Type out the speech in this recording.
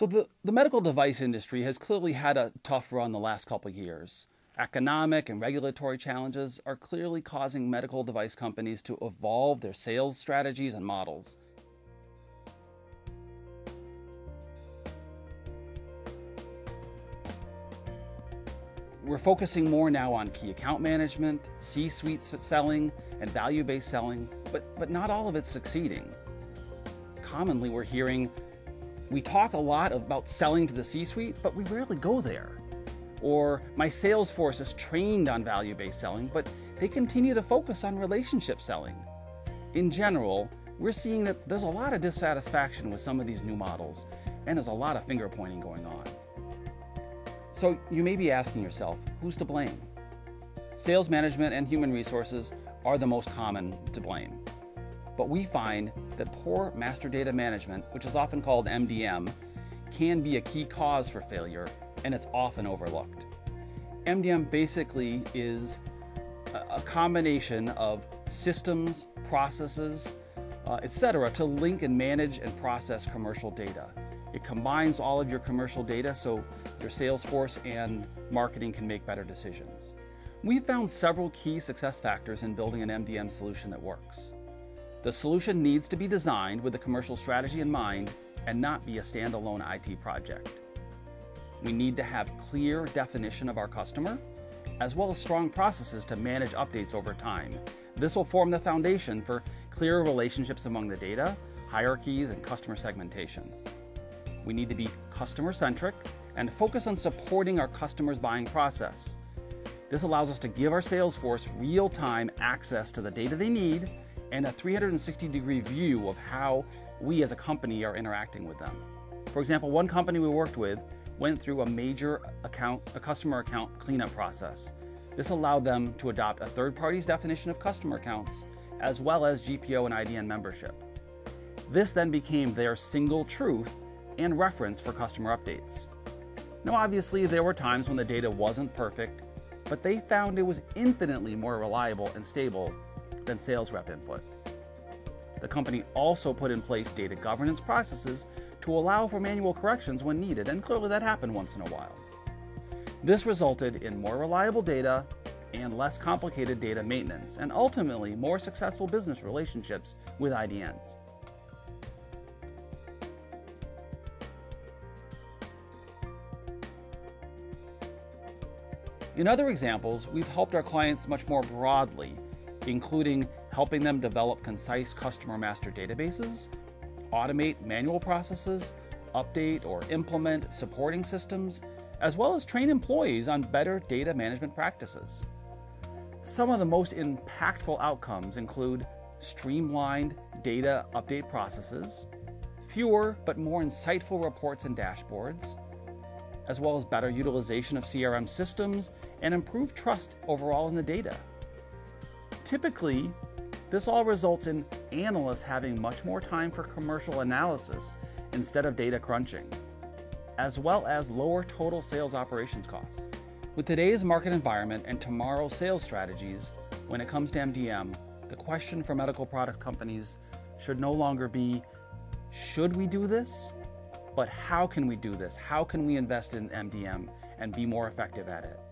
So the medical device industry has clearly had a tough run the last couple of years. Economic and regulatory challenges are clearly causing medical device companies to evolve their sales strategies and models. We're focusing more now on key account management, C-suite selling, and value-based selling, but not all of it's succeeding. Commonly, we talk a lot about selling to the C-suite, but we rarely go there. Or my sales force is trained on value-based selling, but they continue to focus on relationship selling. In general, we're seeing that there's a lot of dissatisfaction with some of these new models, and there's a lot of finger-pointing going on. So you may be asking yourself, who's to blame? Sales management and human resources are the most common to blame. But we find that poor master data management, which is often called MDM, can be a key cause for failure, and it's often overlooked. MDM basically is a combination of systems, processes, etc., to link and manage and process commercial data. It combines all of your commercial data so your sales force and marketing can make better decisions. We've found several key success factors in building an MDM solution that works. The solution needs to be designed with a commercial strategy in mind and not be a standalone IT project. We need to have clear definition of our customer, as well as strong processes to manage updates over time. This will form the foundation for clear relationships among the data, hierarchies, and customer segmentation. We need to be customer-centric and focus on supporting our customers' buying process. This allows us to give our sales force real-time access to the data they need and a 360-degree view of how we as a company are interacting with them. For example, one company we worked with went through a customer account cleanup process. This allowed them to adopt a third party's definition of customer accounts, as well as GPO and IDN membership. This then became their single truth and reference for customer updates. Now, obviously, there were times when the data wasn't perfect, but they found it was infinitely more reliable and stable than sales rep input. The company also put in place data governance processes to allow for manual corrections when needed, and clearly that happened once in a while. This resulted in more reliable data and less complicated data maintenance, and ultimately more successful business relationships with IDNs. In other examples, we've helped our clients much more broadly, including helping them develop concise customer master databases, automate manual processes, update or implement supporting systems, as well as train employees on better data management practices. Some of the most impactful outcomes include streamlined data update processes, fewer but more insightful reports and dashboards, as well as better utilization of CRM systems and improved trust overall in the data. Typically, this all results in analysts having much more time for commercial analysis instead of data crunching, as well as lower total sales operations costs. With today's market environment and tomorrow's sales strategies, when it comes to MDM, the question for medical product companies should no longer be, should we do this? But how can we do this? How can we invest in MDM and be more effective at it?